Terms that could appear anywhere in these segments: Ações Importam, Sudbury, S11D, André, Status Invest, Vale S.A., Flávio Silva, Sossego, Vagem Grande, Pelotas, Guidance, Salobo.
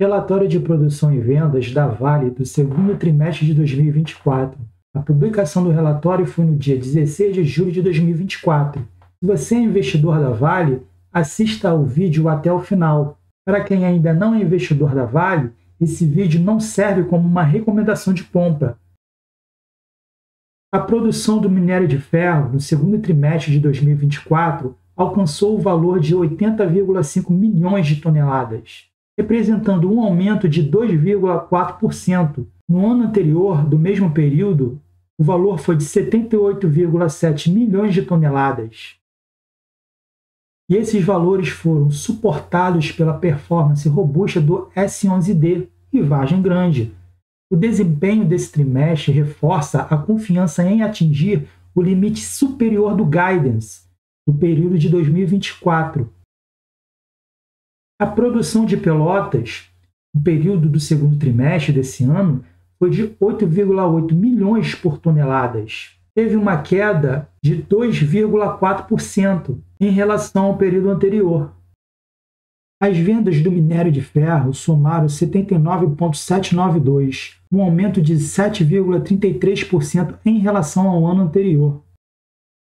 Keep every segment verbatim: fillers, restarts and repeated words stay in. Relatório de produção e vendas da Vale do segundo trimestre de dois mil e vinte e quatro. A publicação do relatório foi no dia dezesseis de julho de dois mil e vinte e quatro. Se você é investidor da Vale, assista ao vídeo até o final. Para quem ainda não é investidor da Vale, esse vídeo não serve como uma recomendação de compra. A produção do minério de ferro no segundo trimestre de dois mil e vinte e quatro alcançou o valor de oitenta vírgula cinco milhões de toneladas, representando um aumento de dois vírgula quatro por cento. No ano anterior, do mesmo período, o valor foi de setenta e oito vírgula sete milhões de toneladas. E esses valores foram suportados pela performance robusta do S onze D e Vagem Grande. O desempenho desse trimestre reforça a confiança em atingir o limite superior do Guidance, do período de dois mil e vinte e quatro. A produção de Pelotas, no período do segundo trimestre desse ano, foi de oito vírgula oito milhões por toneladas. Teve uma queda de dois vírgula quatro por cento em relação ao período anterior. As vendas do minério de ferro somaram setenta e nove vírgula setecentos e noventa e dois, um aumento de sete vírgula trinta e três por cento em relação ao ano anterior.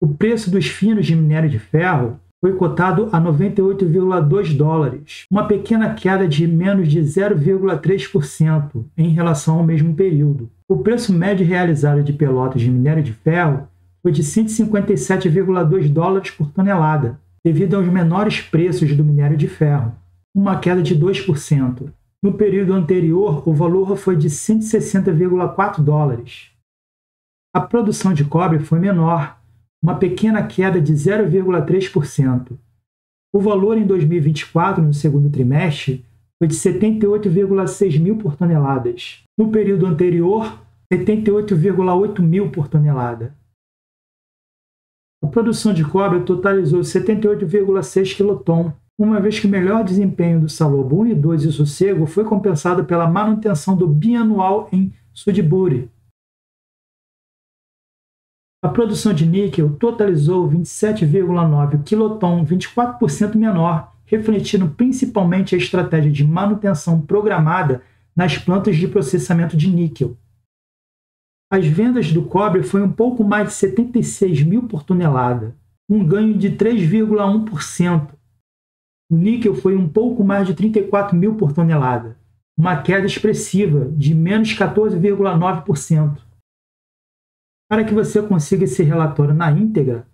O preço dos finos de minério de ferro foi cotado a noventa e oito vírgula dois dólares, uma pequena queda de menos de zero vírgula três por cento em relação ao mesmo período. O preço médio realizado de Pelotas de minério de ferro foi de cento e cinquenta e sete vírgula dois dólares por tonelada, devido aos menores preços do minério de ferro, uma queda de dois por cento. No período anterior, o valor foi de cento e sessenta vírgula quatro dólares. A produção de cobre foi menor, uma pequena queda de zero vírgula três por cento. O valor em dois mil e vinte e quatro, no segundo trimestre, foi de setenta e oito vírgula seis mil por toneladas. No período anterior, setenta e oito vírgula oito mil por tonelada. A produção de cobre totalizou setenta e oito vírgula seis quilotons, uma vez que o melhor desempenho do Salobo um e dois e Sossego foi compensado pela manutenção do bianual em Sudbury. A produção de níquel totalizou vinte e sete vírgula nove quilotons, vinte e quatro por cento menor, refletindo principalmente a estratégia de manutenção programada nas plantas de processamento de níquel. As vendas do cobre foram um pouco mais de setenta e seis mil por tonelada, um ganho de três vírgula um por cento. O níquel foi um pouco mais de trinta e quatro mil por tonelada, uma queda expressiva de menos quatorze vírgula nove por cento. Para que você consiga esse relatório na íntegra,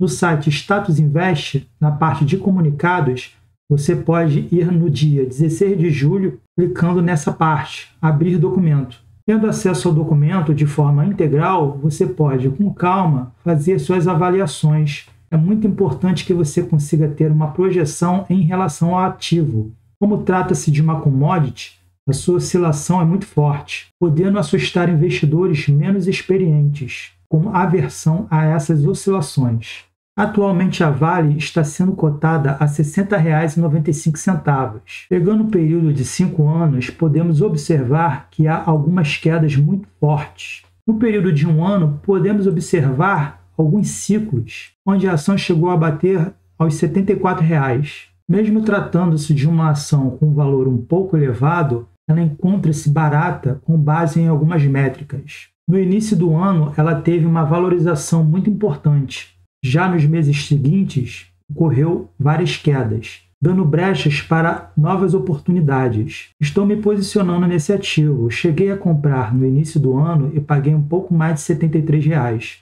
no site Status Invest, na parte de comunicados, você pode ir no dia dezesseis de julho, clicando nessa parte, abrir documento. Tendo acesso ao documento de forma integral, você pode, com calma, fazer suas avaliações. É muito importante que você consiga ter uma projeção em relação ao ativo. Como trata-se de uma commodity, a sua oscilação é muito forte, podendo assustar investidores menos experientes, com aversão a essas oscilações. Atualmente, a Vale está sendo cotada a sessenta reais e noventa e cinco centavos. Pegando o período de cinco anos, podemos observar que há algumas quedas muito fortes. No período de um ano, podemos observar alguns ciclos, onde a ação chegou a bater aos setenta e quatro reais. Mesmo tratando-se de uma ação com um valor um pouco elevado, ela encontra-se barata com base em algumas métricas. No início do ano, ela teve uma valorização muito importante. Já nos meses seguintes, ocorreu várias quedas, dando brechas para novas oportunidades. Estou me posicionando nesse ativo. Cheguei a comprar no início do ano e paguei um pouco mais de setenta e três reais.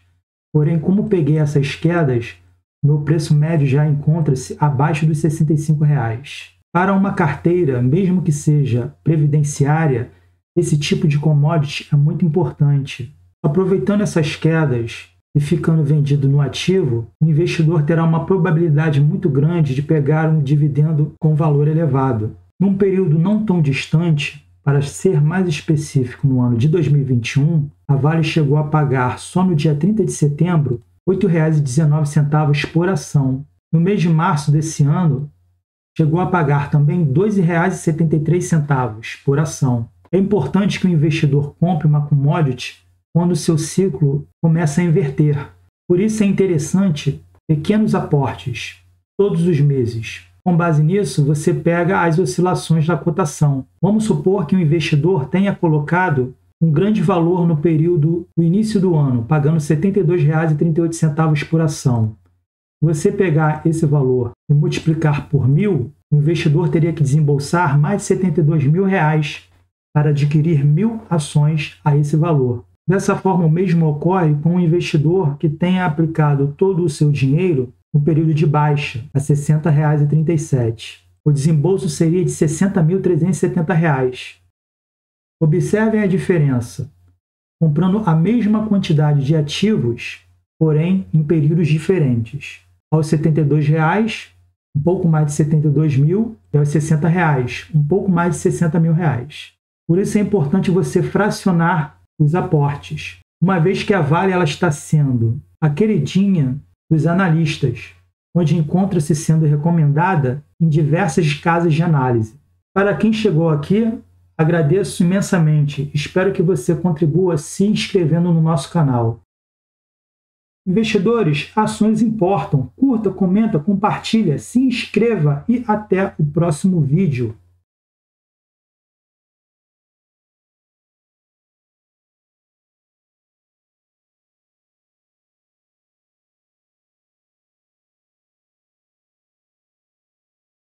Porém, como peguei essas quedas, meu preço médio já encontra-se abaixo dos sessenta e cinco reais. Para uma carteira, mesmo que seja previdenciária, esse tipo de commodity é muito importante. Aproveitando essas quedas e ficando vendido no ativo, o investidor terá uma probabilidade muito grande de pegar um dividendo com valor elevado. Num período não tão distante, para ser mais específico, no ano de dois mil e vinte e um, a Vale chegou a pagar, só no dia trinta de setembro, oito reais e dezenove centavos por ação. No mês de março desse ano, chegou a pagar também doze reais e setenta e três centavos por ação. É importante que o investidor compre uma commodity quando o seu ciclo começa a inverter. Por isso é interessante pequenos aportes, todos os meses. Com base nisso, você pega as oscilações da cotação. Vamos supor que o investidor tenha colocado um grande valor no período do início do ano, pagando setenta e dois reais e trinta e oito centavos por ação. Se você pegar esse valor e multiplicar por mil, o investidor teria que desembolsar mais de setenta e dois mil reais para adquirir mil ações a esse valor. Dessa forma, o mesmo ocorre com um investidor que tenha aplicado todo o seu dinheiro no período de baixa, a sessenta reais e trinta e sete centavos. O desembolso seria de sessenta mil trezentos e setenta reais. Observem a diferença, comprando a mesma quantidade de ativos, porém em períodos diferentes. Aos setenta e dois reais, um pouco mais de setenta e dois mil, e aos sessenta reais, um pouco mais de sessenta mil reais. Por isso é importante você fracionar os aportes, uma vez que a Vale ela está sendo a queridinha dos analistas, onde encontra-se sendo recomendada em diversas casas de análise. Para quem chegou aqui, agradeço imensamente. Espero que você contribua se inscrevendo no nosso canal. Investidores, ações importam. Curta, comenta, compartilha, se inscreva e até o próximo vídeo.